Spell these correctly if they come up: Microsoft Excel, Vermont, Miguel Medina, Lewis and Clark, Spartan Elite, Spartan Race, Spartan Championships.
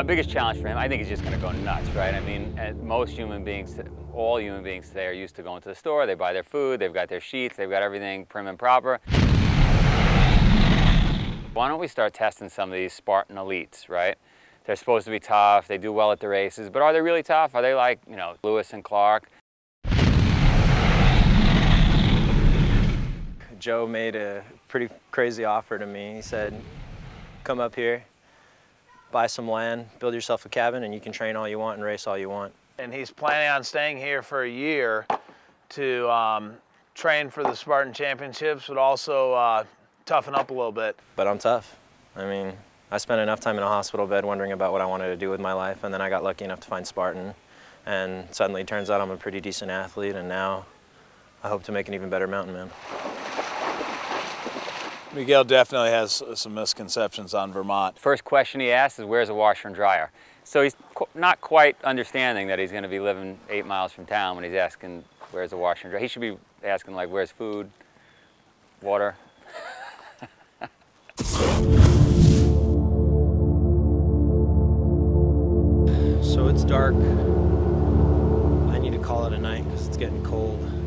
Our biggest challenge for him, I think, is just going to go nuts, right? I mean, most human beings, all human beings today are used to going to the store, they buy their food, they've got their sheets, they've got everything prim and proper. Why don't we start testing some of these Spartan Elites, right? They're supposed to be tough, they do well at the races, but are they really tough? Are they like, you know, Lewis and Clark? Joe made a pretty crazy offer to me. He said, come up here, buy some land, build yourself a cabin, and you can train all you want and race all you want. And he's planning on staying here for a year to train for the Spartan Championships, but also toughen up a little bit. But I'm tough. I mean, I spent enough time in a hospital bed wondering about what I wanted to do with my life, and then I got lucky enough to find Spartan, and suddenly it turns out I'm a pretty decent athlete, and now I hope to make an even better mountain man. Miguel definitely has some misconceptions on Vermont. First question he asks is, where's a washer and dryer? So he's not quite understanding that he's going to be living 8 miles from town when he's asking, where's a washer and dryer? He should be asking, like, where's food, water? So it's dark. I need to call it a night because it's getting cold.